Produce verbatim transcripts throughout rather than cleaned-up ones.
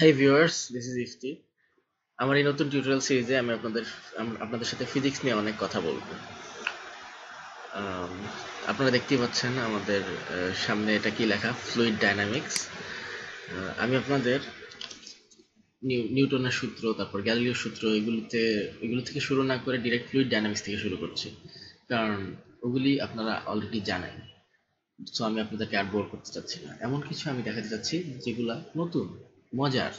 Hi viewers, this is Ifti. আমার এই নতুন টিউটোরিয়াল সিরিজে আমি আপনাদের আপনাদের সাথে ফিজিক্স নিয়ে অনেক কথা বলবো। আপনারা দেখতেই পাচ্ছেন আমাদের সামনে এটা কি লেখা, ফ্লুইড ডাইনামিক্স। আমি আপনাদের নিউটনের সূত্র, তারপর গ্যালিলিও সূত্র, এগুলোতে এগুলো থেকে শুরু না করে ডিরেক্ট ফ্লুইড ডাইনামিক্স থেকে শুরু করছি, কারণ ওগুলি আপনারা অলরেডি জানেন। সো আমি আপনাদেরকে আর বোর করতে চাচ্ছি না, এমন কিছু আমি দেখাতে চাচ্ছি যেগুলা নতুন, মজার।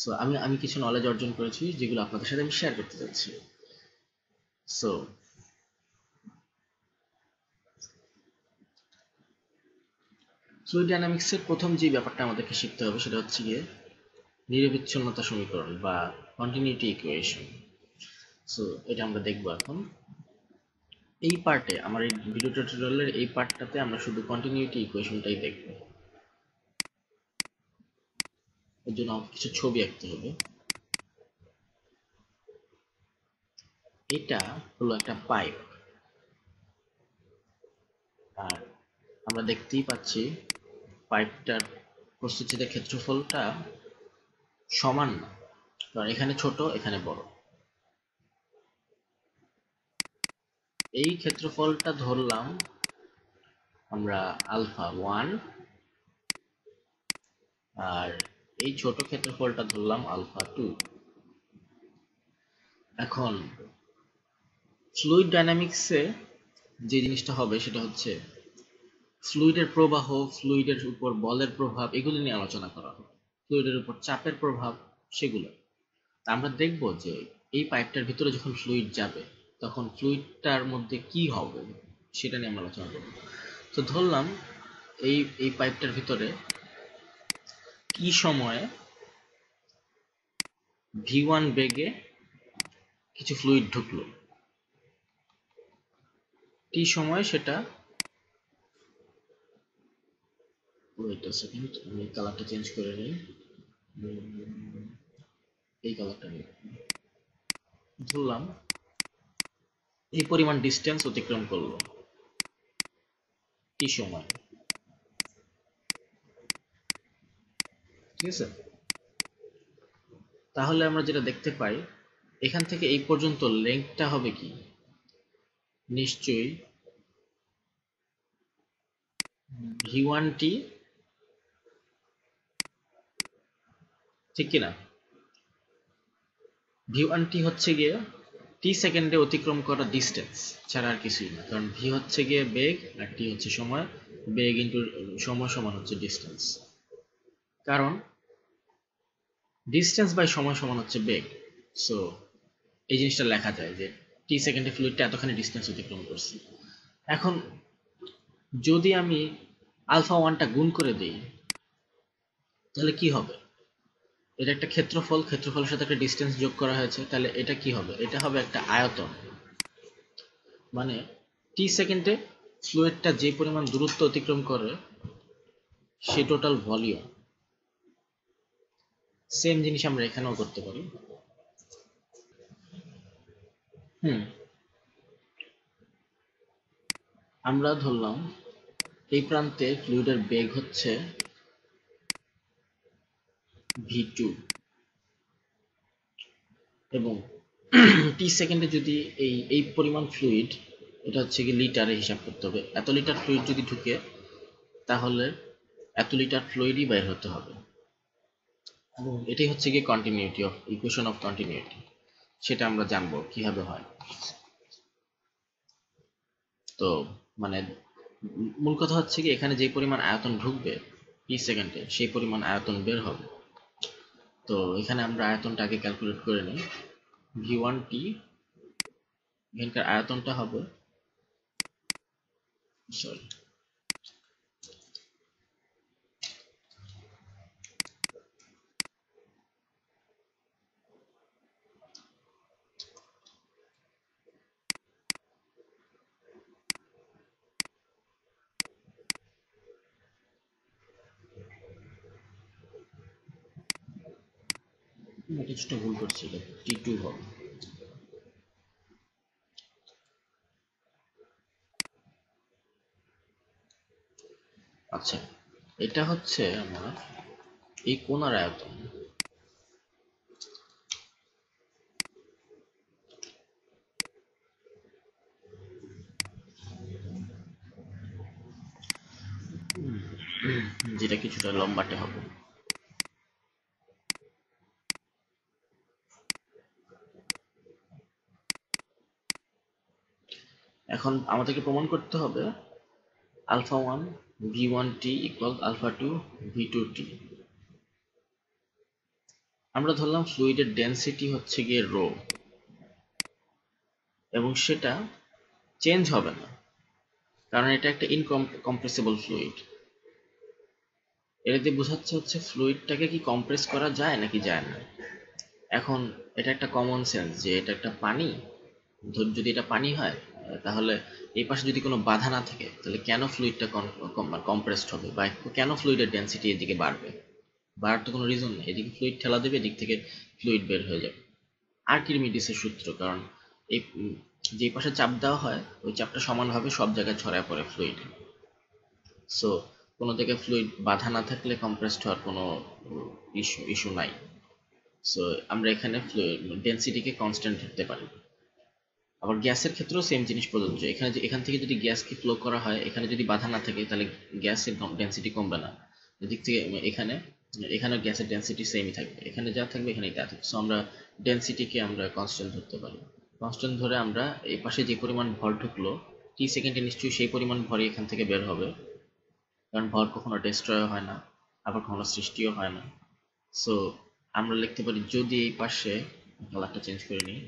সো আমি আমি কিছু নলেজ অর্জন করেছি যেগুলো আপনাদের সাথে আমি শেয়ার করতে চাচ্ছি। সো ফ্লুইড ডাইনামিক্সের প্রথম যে ব্যাপারটা আমাদেরকে শিখতে হবে সেটা হচ্ছে গিয়ে নিরবিচ্ছিন্নতা সমীকরণ বা কন্টিনিউটি ইকুয়েশন। সো এটা আমরা দেখবো এখন। এই পার্টে, আমার এই ভিডিও টিউটোরিয়ালের এই পার্টটাতে আমরা শুধু কন্টিনিউটি ইকুয়েশনটাই দেখব। এর জন্য কিছু ছবি আঁকতে হবে। এটা হলো একটা পাইপ, আর আমরা দেখতেই পাচ্ছি পাইপটার প্রস্থচ্ছেদের ক্ষেত্রফলটা সমান না, কারণ এখানে ছোট এখানে বড়। এই ক্ষেত্রফলটা ধরলাম আমরা আলফা ওয়ান, আর এই ছোট ক্ষেত্রফলটা ধরলাম আলফা টু। এখন ফ্লুইড ডাইনামিক্সে যে জিনিসটা হবে সেটা হচ্ছে ফ্লুইডের প্রবাহ, ফ্লুইডের উপর বলের প্রভাব, এগুলো নিয়ে আলোচনা করা হবে। ফ্লুইডের উপর চাপের প্রভাব, সেগুলো আমরা দেখব। যে এই পাইপটার ভিতরে যখন ফ্লুইড যাবে তখন ফ্লুইডটার মধ্যে কি হবে সেটা নিয়ে আমরা আলোচনা করব। তো ধরলাম এই এই পাইপটার ভিতরে কি সময়ে ভি ওয়ান বেগে কিছু ফ্লুইড ঢুকলো, কি সময় সেটা ওয়েটা সেকেন্ড আমি কালারটা চেঞ্জ করে নিই, এই কালারটা নিই। ধরলাম এই পরিমাণ ডিস্টেন্স অতিক্রম করলো, কি সময়, ঠিক আছে? তাহলে আমরা যেটা দেখতে পাই এখান থেকে এই পর্যন্ত লেংথটা হবে কি, নিশ্চয়ই ভি ওয়ান টি, ঠিক কিনা? ভি ওয়ান টি হচ্ছে গিয়ে টি সেকেন্ডে অতিক্রম করা ডিস্টেন্স ছাড়া আর কিছুই না, কারণ ভি হচ্ছে গিয়ে বেগ আর টি হচ্ছে সময়। বেগ ইন্টু সময় সমান হচ্ছে ডিস্টেন্স, কারণ ডিস্টেন্স বাই সময় সমান হচ্ছে বেগ। সো এই জিনিসটা লেখা যায় যে টি সেকেন্ডে ফ্লুইডটা এতখানি ডিস্টেন্স অতিক্রম করছে। এখন যদি আমি আলফা ওয়ানটা গুণ করে দিই তাহলে কি হবে, এটা একটা ক্ষেত্রফল, ক্ষেত্রফলের সাথে একটা ডিস্টেন্স যোগ করা হয়েছে, তাহলে এটা কি হবে, এটা হবে একটা আয়তন। মানে টি সেকেন্ডে ফ্লুইডটা যে পরিমাণ দূরত্ব অতিক্রম করে সে টোটাল ভলিউম। সেম জিনিস আমরা এখানেও করতে পারি। হুম আমরা ধরলাম এই প্রান্তে ফ্লুইডের বেগ হচ্ছে ভি টু, এবং টি সেকেন্ডে যদি এই এই পরিমাণ ফ্লুইড, এটা হচ্ছে কি লিটারে হিসাব করতে হবে, এত লিটার ফ্লুইড যদি ঢুকে তাহলে এত লিটার ফ্লুইডই বের হতে হবে। এবং এটাই হচ্ছে কি continuity of equation of continuity, সেটা আমরা জানবো কিভাবে হয়। তো মানে মূল কথা হচ্ছে কি এখানে যে পরিমাণ আয়তন ঢুকবে টি সেকেন্ডে সেই পরিমাণ আয়তন বের হবে। তো এখানে আমরা আয়তনটাকে ক্যালকুলেট করে নিই। ভি ওয়ান টি, এখানকার আয়তনটা হবে, সরি কিছুটা ভুল করছি, টি টু হবে। আচ্ছা, এটা হচ্ছে আমার এই কোণার আয়তন। যেটা কিছুটা লম্বাটে হবে। এখন আমাদেরকে প্রমাণ করতে হবে alpha one V one T equal alpha two V two T. আমরা ধরলাম ফ্লুইডের ডেন্সিটি হচ্ছে গিয়ে রো, এবং সেটা চেঞ্জ হবে না কারণ এটা একটা ইনকম্প্রেসিবল ফ্লুইড। এটাতে বোঝাচ্ছে হচ্ছে ফ্লুইডটাকে কি কম্প্রেস করা যায় নাকি যায় না। এখন এটা একটা কমন সেন্স যে এটা একটা পানি, যদি এটা পানি হয় তাহলে এই পাশে যদি কোনো বাধা না থাকে তাহলে কেন ফ্লুইডটা কম্প্রেসড হবে বা কেন ফ্লুইডের ডেন্সিটি এদিকে বাড়বে? বাড়ার তো কোনো রিজন নেই, এদিকে ফ্লুইড ঠেলা দেবে, এদিক থেকে ফ্লুইড বের হয়ে যাবে। আর্কিমিডিসের সূত্র, কারণ এই যে পাশে চাপ দেওয়া হয় ওই চাপটা সমানভাবে সব জায়গায় ছড়ায় পড়ে ফ্লুইড। সো কোনো থেকে ফ্লুইড বাধা না থাকলে কম্প্রেসড হওয়ার কোনো ইস্যু ইস্যু নাই। সো আমরা এখানে ফ্লুইড ডেন্সিটিকে কনস্ট্যান্ট ধরতে পারি। আবার গ্যাসের ক্ষেত্রেও সেম জিনিস প্রযোজ্য। এখানে এখান থেকে যদি গ্যাসকে ফ্লো করা হয়, এখানে যদি বাধা না থাকে তাহলে গ্যাসের ডেন্সিটি কমবে না, এদিক থেকে এখানে এখানে গ্যাসের ডেন্সিটি সেমই থাকবে, এখানে যা থাকবে এখানেই তা থাকবে। সো আমরা ডেন্সিটিকে আমরা কনস্ট্যান্ট ধরতে পারি। কনস্ট্যান্ট ধরে আমরা এই পাশে যে পরিমাণ ভর ঢুকলো টি সেকেন্ডে নিশ্চয়ই সেই পরিমাণ ভরই এখান থেকে বের হবে, কারণ ভর কখনো ডিস্ট্রয় হয় না আবার কখনো সৃষ্টিও হয় না। সো আমরা লিখতে পারি, যদি এই পাশে কালারটা চেঞ্জ করে নিই,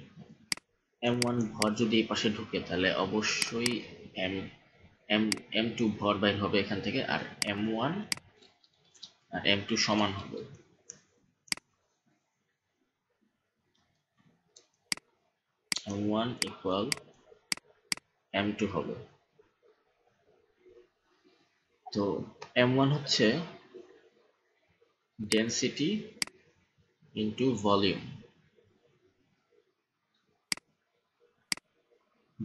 এম ওয়ান ভর যদি এই পাশে ঢুকে তাহলে অবশ্যই এম এম এম টু ভর বাইর হবে এখান থেকে, আর এম ওয়ান আর এম টু সমান হবে। M one equal M two হবে। তো এম ওয়ান হচ্ছে density into volume,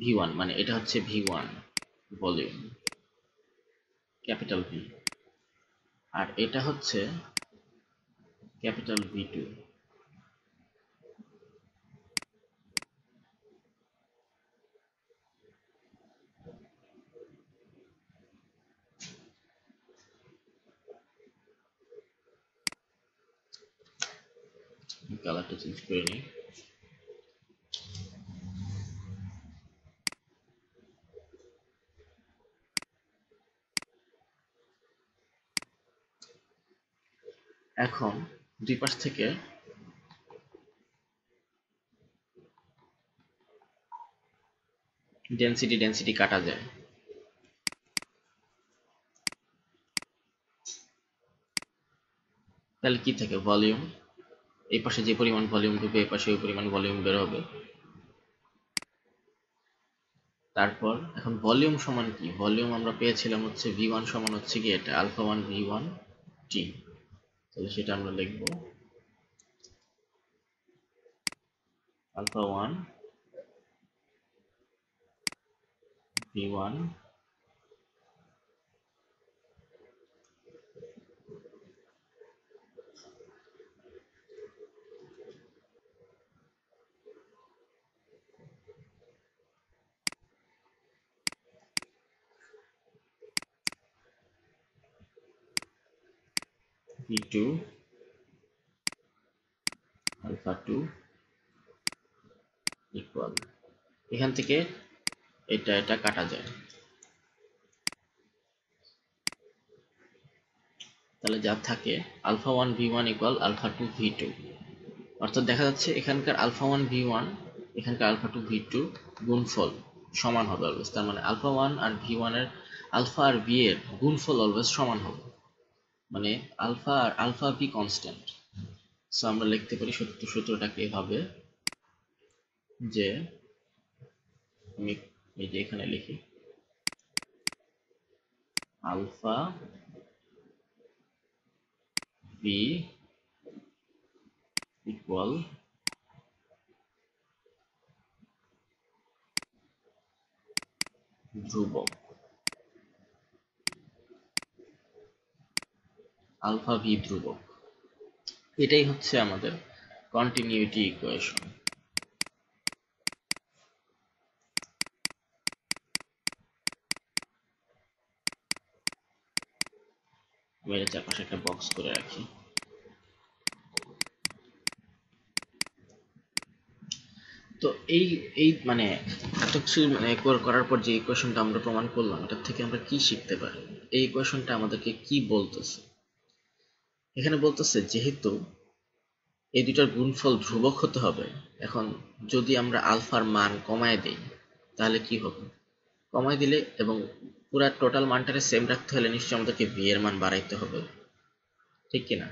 V one মানে এটা হচ্ছে V one volume capital V, আর এটা হচ্ছে ক্যাপিটাল ভি টু। কালারটা চেঞ্জ করে নিই। এখন দুই পাশ থেকে ডেন্সিটি ডেন্সিটি কাটা যায়। তাহলে কি থাকে? ভলিউম। এই পাশে যে পরিমাণ ভলিউম ঢুকবে এই পাশে ওই পরিমাণ ভলিউম বের হবে। তারপর এখন ভলিউম সমান কি? ভলিউম আমরা পেয়েছিলাম হচ্ছে ভি ওয়ান সমান হচ্ছে কি এটা alpha one V one T. তাহলে সেটা আমরা লিখব alpha one V one V two alpha two equal এখান থেকে এটা এটা কাটা যায়। তাহলে যা থাকে alpha one V one equal alpha two V two, অর্থাৎ দেখা যাচ্ছে এখানকার আলফা ওয়ান ভি ওয়ান এখানকার আলফা টু ভি টু গুণফল সমান হবে অলওয়েজ। তার মানে আলফা ওয়ান আর ভি ওয়ান এর আলফা আর ভি এর গুণফল অলওয়েজ সমান হবে, মানে আলফা আর আলফা ভি কনস্ট্যান্ট। সো আমরা লিখতে পারি সূত্র সূত্রটাকে এভাবে যে, আমি এই যে এখানে লিখি আলফা ভি ইকুয়াল ধ্রুবক, আলফা ভি ধ্রুবক। এটাই হচ্ছে আমাদের কন্টিনিউটি ইকুয়েশন। বাইরে চারপাশে একটা বক্স করে রাখি। তো এই এই মানে এত কিছু মানে করার পর যে ইকুয়েশনটা আমরা প্রমাণ করলাম এটা থেকে আমরা কি শিখতে পারি, এই ইকুয়েশনটা আমাদেরকে কি বলতেছে? এখানে বলতেছে যেহেতু এই দুইটার গুণফল ধ্রুবক হতে হবে, এখন যদি আমরা আলফার মান কমায় দেই তাহলে কি হবে? কমায় দিলে এবং পুরা টোটাল মানটাকে সেম রাখতে হলে নিশ্চয়ই আমাদেরকে ভি এর মান বাড়াইতে হবে, ঠিক কিনা?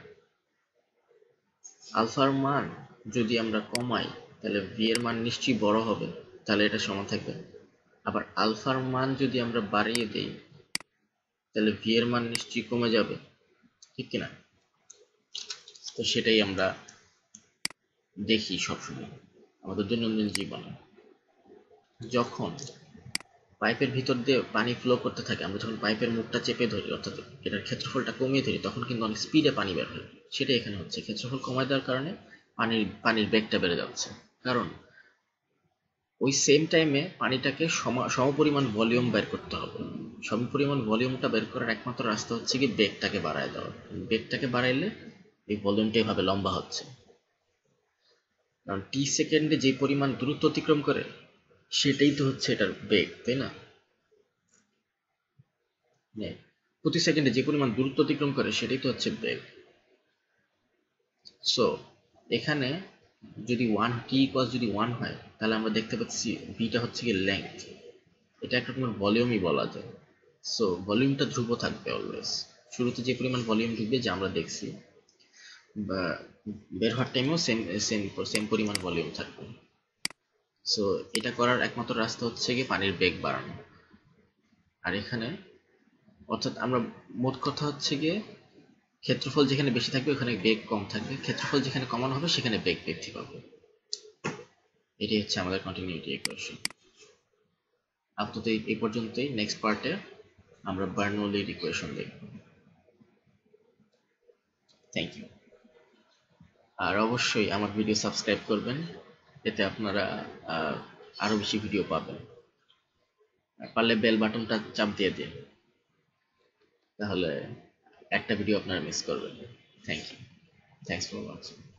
আলফার মান যদি আমরা কমাই তাহলে ভি এর মান নিশ্চয়ই বড় হবে, তাহলে এটা সমান থাকবে। আবার আলফার মান যদি আমরা বাড়িয়ে দেই তাহলে ভি এর মান নিশ্চয়ই কমে যাবে, ঠিক কিনা? তো সেটাই আমরা দেখি সবসময় আমাদের দৈনন্দিন জীবনে, যখন পাইপের ভিতর দিয়ে পানি ফ্লো করতে থাকে আমরা যখন পাইপের মুখটা চেপে ধরি অর্থাৎ এটার ক্ষেত্রফলটা কমিয়ে ধরি তখন কিন্তু অনেক স্পিডে পানি বের হয়। সেটাই এখানে হচ্ছে, ক্ষেত্রফল কমায় দেওয়ার কারণে পানির পানির বেগটা বেড়ে যাচ্ছে, কারণ ওই সেম টাইমে পানিটাকে সমপরিমাণ ভলিউম বের করতে হবে। সমপরিমাণ ভলিউমটা বের করার একমাত্র রাস্তা হচ্ছে কি বেগটাকে বাড়ায় দেওয়া। বেগটাকে বাড়াইলে এই ভলিউমটা এভাবে লম্বা হচ্ছে, কারণ টি সেকেন্ডে যে পরিমাণ দ্রুত অতিক্রম করে সেটাই তো হচ্ছে এটার বেগ, তাই না? প্রতি সেকেন্ডে যে পরিমাণ দ্রুত অতিক্রম করে সেটাই তো হচ্ছে বেগ। সো এখানে যদি ওয়ান টি ইকুয়াল যদি ওয়ান হয় তাহলে আমরা দেখতে পাচ্ছি ভিটা হচ্ছে কি লেংথ, এটা একটা রকমের ভলিউমই বলা যায়। সো ভলিউমটা ধ্রুব থাকবে অলওয়েজ, শুরুতে যে পরিমাণ ভলিউম ঢুকবে যা আমরা দেখছি বা বের হওয়ার টাইমেও সেম সেম সেম পরিমাণ ভলিউম থাকবে। সো এটা করার একমাত্র রাস্তা হচ্ছে কি পানির বেগ বাড়ানো। আর এখানে অর্থাৎ আমরা মোট কথা হচ্ছে গিয়ে ক্ষেত্রফল যেখানে বেশি থাকবে ওখানে বেগ কম থাকবে, ক্ষেত্রফল যেখানে কমানো হবে সেখানে বেগ বৃদ্ধি পাবে। এটাই হচ্ছে আমাদের কন্টিনিউটি ইকুয়েশন। আপাতত এই পর্যন্তই, নেক্সট পার্টে আমরা বার্নৌলির ইকুয়েশন দেখব। Thank you. আর অবশ্যই আমার ভিডিও সাবস্ক্রাইব করবেন, এতে আপনারা আরো বেশি ভিডিও পাবেন। আর পারলে বেল বাটনটা চাপ দিয়ে দিন, তাহলে একটা ভিডিও আপনারা মিস করবেন না। Thank you, thanks for watching.